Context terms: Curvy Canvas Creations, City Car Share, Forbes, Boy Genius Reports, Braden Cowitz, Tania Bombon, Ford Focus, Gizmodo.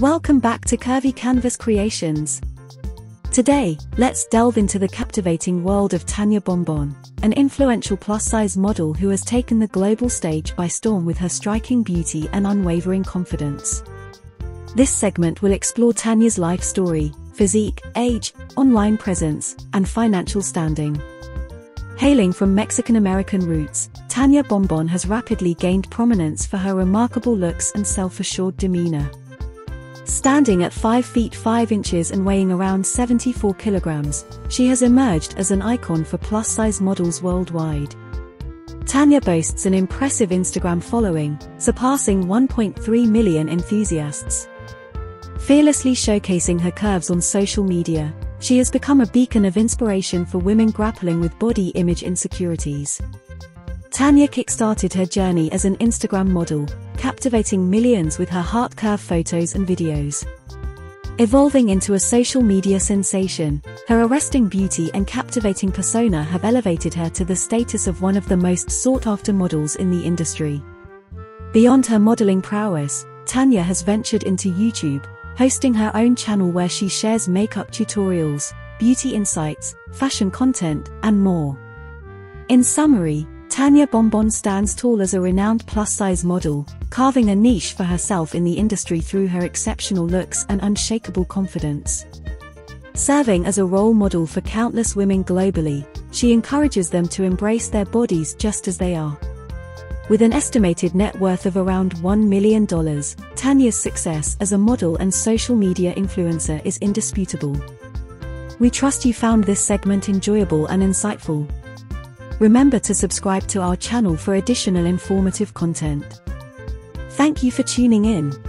Welcome back to Curvy Canvas Creations. Today, let's delve into the captivating world of Tania Bombon, an influential plus-size model who has taken the global stage by storm with her striking beauty and unwavering confidence. This segment will explore Tania's life story, physique, age, online presence, and financial standing. Hailing from Mexican-American roots, Tania Bombon has rapidly gained prominence for her remarkable looks and self-assured demeanor. Standing at 5 feet 5 inches and weighing around 74 kilograms, she has emerged as an icon for plus-size models worldwide. Tania boasts an impressive Instagram following, surpassing 1.3 million enthusiasts. Fearlessly showcasing her curves on social media, she has become a beacon of inspiration for women grappling with body image insecurities. Tania kickstarted her journey as an Instagram model, captivating millions with her heart curve photos and videos. Evolving into a social media sensation, her arresting beauty and captivating persona have elevated her to the status of one of the most sought-after models in the industry. Beyond her modeling prowess, Tania has ventured into YouTube, hosting her own channel where she shares makeup tutorials, beauty insights, fashion content, and more. In summary, Tania Bombon stands tall as a renowned plus-size model, carving a niche for herself in the industry through her exceptional looks and unshakable confidence. Serving as a role model for countless women globally, she encourages them to embrace their bodies just as they are. With an estimated net worth of around $1 million, Tania's success as a model and social media influencer is indisputable. We trust you found this segment enjoyable and insightful. Remember to subscribe to our channel for additional informative content. Thank you for tuning in.